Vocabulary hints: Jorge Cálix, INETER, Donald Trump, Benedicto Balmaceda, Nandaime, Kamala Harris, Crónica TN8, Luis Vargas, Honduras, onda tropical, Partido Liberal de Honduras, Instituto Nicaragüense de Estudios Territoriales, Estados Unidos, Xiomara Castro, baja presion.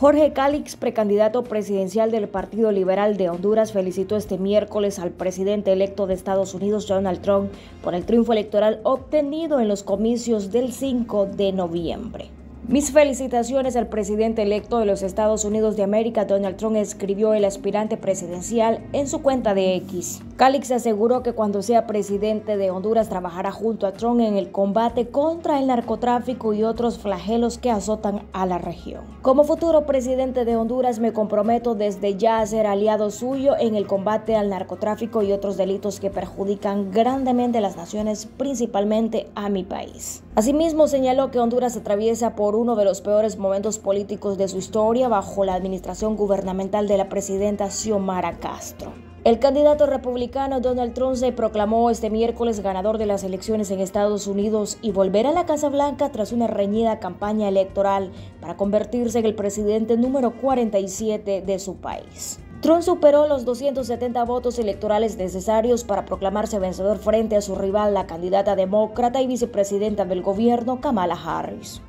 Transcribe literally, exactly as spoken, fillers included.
Jorge Cálix, precandidato presidencial del Partido Liberal de Honduras, felicitó este miércoles al presidente electo de Estados Unidos, Donald Trump, por el triunfo electoral obtenido en los comicios del cinco de noviembre. Mis felicitaciones al presidente electo de los Estados Unidos de América, Donald Trump, escribió el aspirante presidencial en su cuenta de equis. Cálix aseguró que cuando sea presidente de Honduras trabajará junto a Trump en el combate contra el narcotráfico y otros flagelos que azotan a la región. Como futuro presidente de Honduras me comprometo desde ya a ser aliado suyo en el combate al narcotráfico y otros delitos que perjudican grandemente a las naciones, principalmente a mi país. Asimismo, señaló que Honduras atraviesa por uno de los peores momentos políticos de su historia bajo la administración gubernamental de la presidenta Xiomara Castro. El candidato republicano Donald Trump se proclamó este miércoles ganador de las elecciones en Estados Unidos y volverá a la Casa Blanca tras una reñida campaña electoral para convertirse en el presidente número cuarenta y siete de su país. Trump superó los doscientos setenta votos electorales necesarios para proclamarse vencedor frente a su rival, la candidata demócrata y vicepresidenta del gobierno, Kamala Harris.